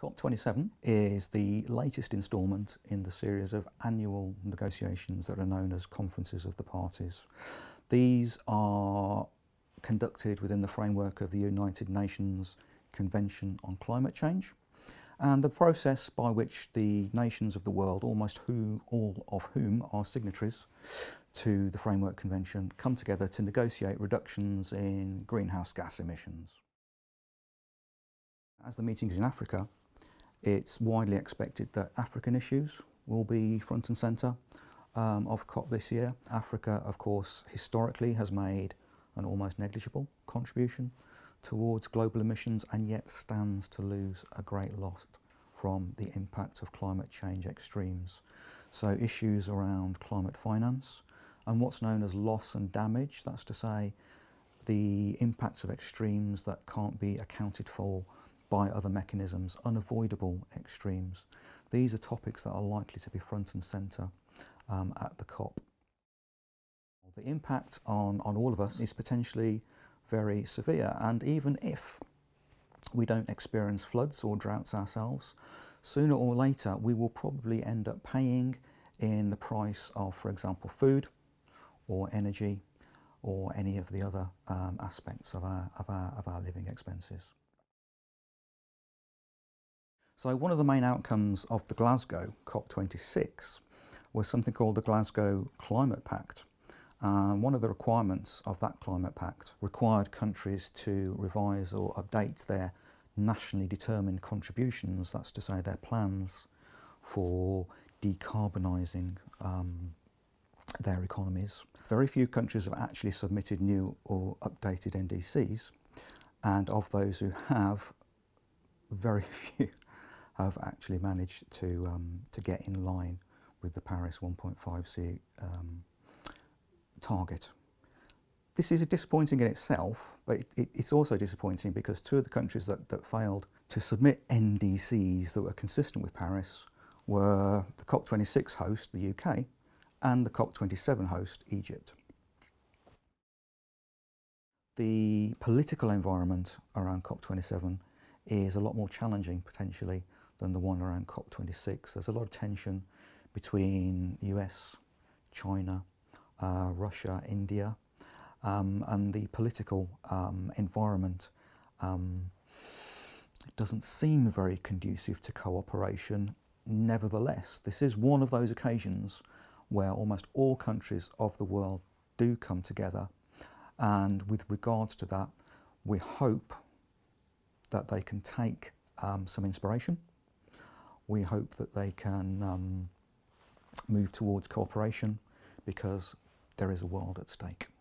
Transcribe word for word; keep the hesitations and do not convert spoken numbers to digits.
COP twenty-seven is the latest instalment in the series of annual negotiations that are known as Conferences of the Parties. These are conducted within the framework of the United Nations Convention on Climate Change, and the process by which the nations of the world, almost who, all of whom are signatories to the Framework Convention, come together to negotiate reductions in greenhouse gas emissions. As the meeting is in Africa, it's widely expected that African issues will be front and centre um, of COP this year. Africa, of course, historically has made an almost negligible contribution towards global emissions, and yet stands to lose a great lot from the impact of climate change extremes. So issues around climate finance and what's known as loss and damage, that's to say the impacts of extremes that can't be accounted for by other mechanisms, unavoidable extremes. These are topics that are likely to be front and centre um, at the COP. The impact on, on all of us is potentially very severe, and even if we don't experience floods or droughts ourselves, sooner or later we will probably end up paying in the price of, for example, food or energy or any of the other um, aspects of our, of, our, of our living expenses. So one of the main outcomes of the Glasgow COP twenty-six was something called the Glasgow Climate Pact. Uh, one of the requirements of that Climate Pact required countries to revise or update their nationally determined contributions, that's to say their plans for decarbonising um, their economies. Very few countries have actually submitted new or updated N D Cs, and of those who have, very few have actually managed to, um, to get in line with the Paris one point five C um, target. This is disappointing in itself, but it, it, it's also disappointing because two of the countries that, that failed to submit N D Cs that were consistent with Paris were the COP twenty-six host, the U K, and the COP twenty-seven host, Egypt. The political environment around COP twenty-seven is a lot more challenging potentially than the one around COP twenty-six. There's a lot of tension between U S, China, Uh, Russia, India, um, and the political um, environment um, doesn't seem very conducive to cooperation. Nevertheless, this is one of those occasions where almost all countries of the world do come together, and with regards to that, we hope that they can take um, some inspiration. We hope that they can um, move towards cooperation, because there is a world at stake.